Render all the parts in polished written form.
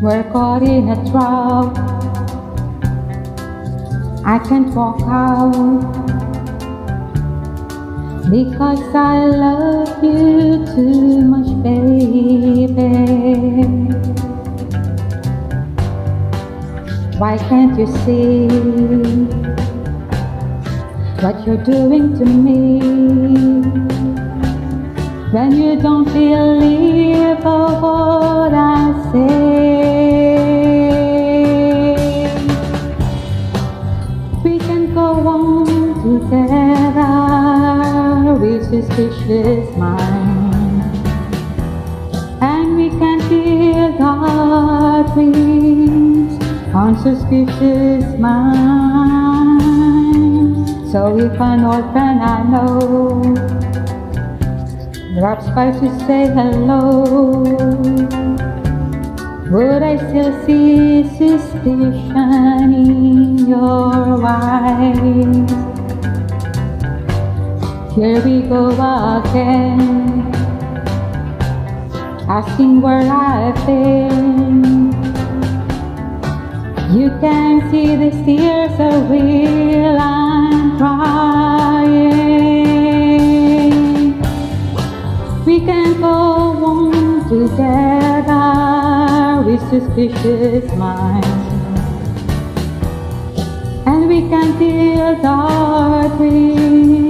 We're caught in a trap. I can't walk out because I love you too much, baby. Why can't you see what you're doing to me when you don't believe of what I say? Together with suspicious minds, and we can build our dreams on suspicious minds. So if an old friend I know drops by to say hello, would I still see suspicion in your eyes? Here we go again, asking where I've been. You can see these tears are real, I'm crying. We can go on together with suspicious minds, and we can build our dreams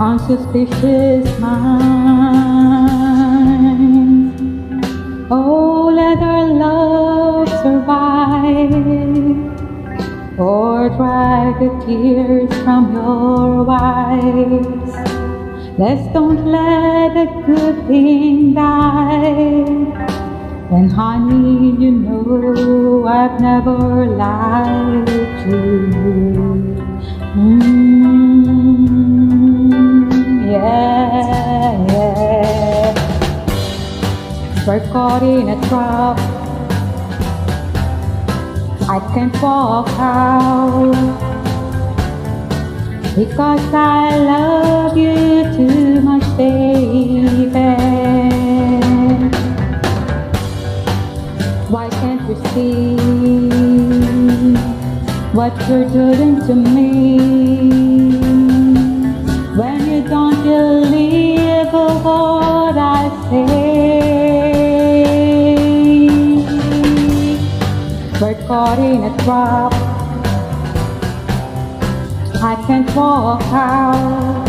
on suspicious minds. Oh, let our love survive, or dry the tears from your eyes. Let's don't let a good thing die. And honey, you know I've never lied to you. We're caught in a trap. I can't walk out because I love you too much, baby. Why can't you see what you're doing to me when you don't believe what I say? We're caught in a trap. I can't walk out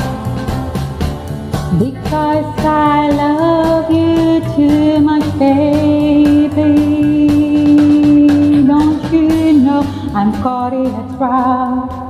because I love you too much, baby. Don't you know I'm caught in a trap?